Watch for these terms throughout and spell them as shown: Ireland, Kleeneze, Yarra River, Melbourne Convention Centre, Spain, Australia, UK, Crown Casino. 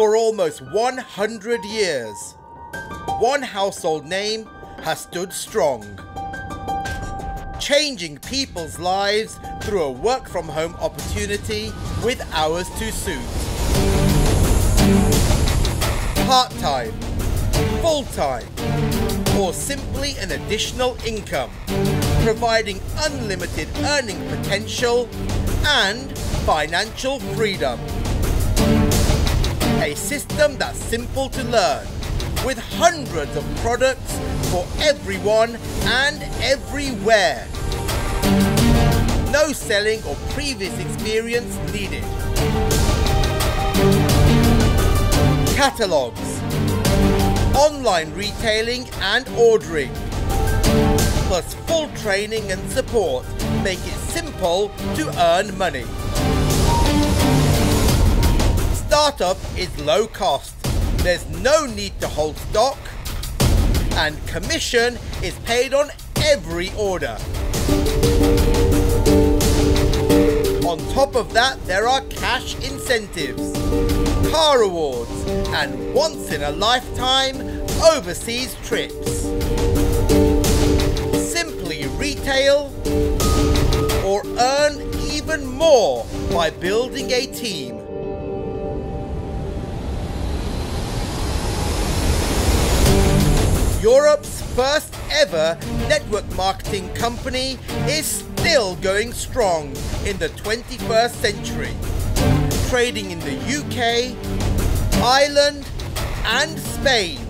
For almost 100 years, one household name has stood strong, changing people's lives through a work-from-home opportunity with hours to suit. Part-time, full-time, or simply an additional income, providing unlimited earning potential and financial freedom. A system that's simple to learn, with hundreds of products for everyone and everywhere. No selling or previous experience needed. Catalogs, online retailing and ordering, plus full training and support make it simple to earn money. Startup is low cost. There's no need to hold stock, and commission is paid on every order. On top of that, there are cash incentives, car awards, and once-in-a-lifetime overseas trips. Simply retail or earn even more by building a team. Europe's first ever network marketing company is still going strong in the 21st century, trading in the UK, Ireland and Spain,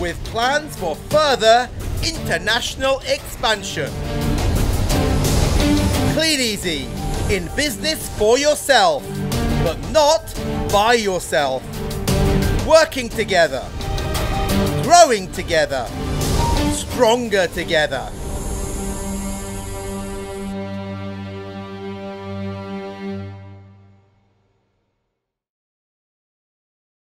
with plans for further international expansion. Kleeneze, in business for yourself, but not by yourself. Working together. Growing together, stronger together.